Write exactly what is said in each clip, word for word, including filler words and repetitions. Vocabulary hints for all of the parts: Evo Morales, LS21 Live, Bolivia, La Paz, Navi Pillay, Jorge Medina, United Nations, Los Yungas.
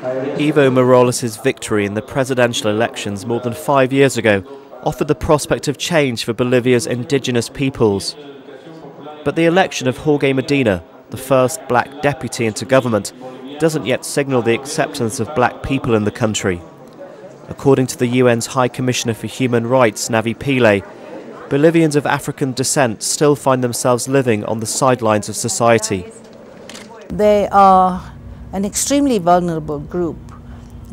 Evo Morales' victory in the presidential elections more than five years ago offered the prospect of change for Bolivia's indigenous peoples. But the election of Jorge Medina, the first black deputy into government, doesn't yet signal the acceptance of black people in the country. According to the U N's High Commissioner for Human Rights, Navi Pillay, Bolivians of African descent still find themselves living on the sidelines of society. They are an extremely vulnerable group,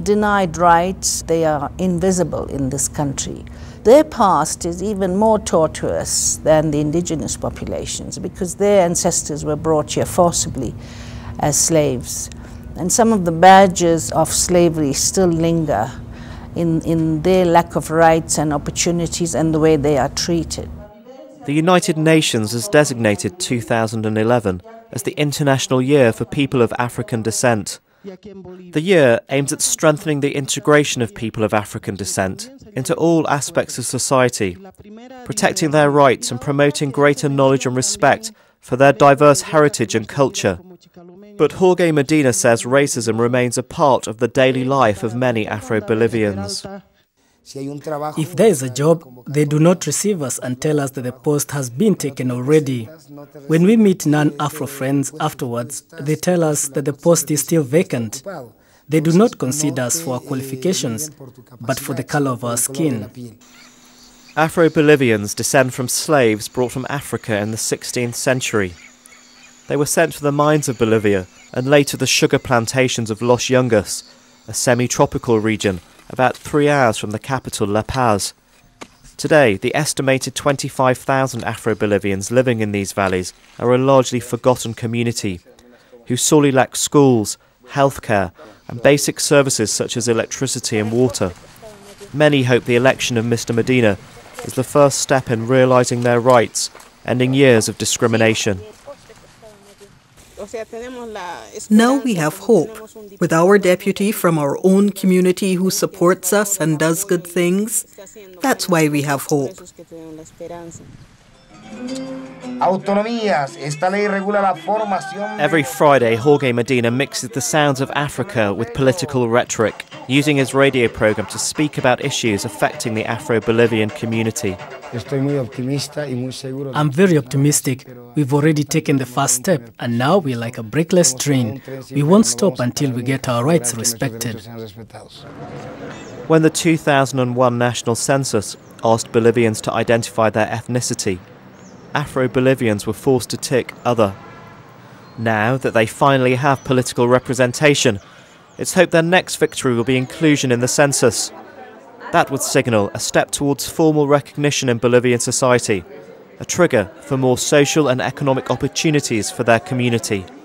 denied rights. They are invisible in this country. Their past is even more tortuous than the indigenous populations because their ancestors were brought here forcibly as slaves. And some of the badges of slavery still linger In, in their lack of rights and opportunities and the way they are treated. The United Nations has designated two thousand eleven as the International Year for People of African Descent. The year aims at strengthening the integration of people of African descent into all aspects of society, protecting their rights and promoting greater knowledge and respect for their diverse heritage and culture. But Jorge Medina says racism remains a part of the daily life of many Afro-Bolivians. If there is a job, they do not receive us and tell us that the post has been taken already. When we meet non-Afro friends afterwards, they tell us that the post is still vacant. They do not consider us for our qualifications, but for the color of our skin. Afro-Bolivians descend from slaves brought from Africa in the sixteenth century. They were sent to the mines of Bolivia and later the sugar plantations of Los Yungas, a semi-tropical region about three hours from the capital La Paz. Today, the estimated twenty-five thousand Afro-Bolivians living in these valleys are a largely forgotten community who sorely lack schools, healthcare and basic services such as electricity and water. Many hope the election of Mister Medina is the first step in realizing their rights, ending years of discrimination. Now we have hope. With our deputy from our own community who supports us and does good things, that's why we have hope. Every Friday, Jorge Medina mixes the sounds of Africa with political rhetoric, using his radio program to speak about issues affecting the Afro-Bolivian community. I'm very optimistic. We've already taken the first step, and now we're like a breakless train. We won't stop until we get our rights respected. When the two thousand one National Census asked Bolivians to identify their ethnicity, Afro-Bolivians were forced to tick other. Now that they finally have political representation, it's hoped their next victory will be inclusion in the census. That would signal a step towards formal recognition in Bolivian society, a trigger for more social and economic opportunities for their community.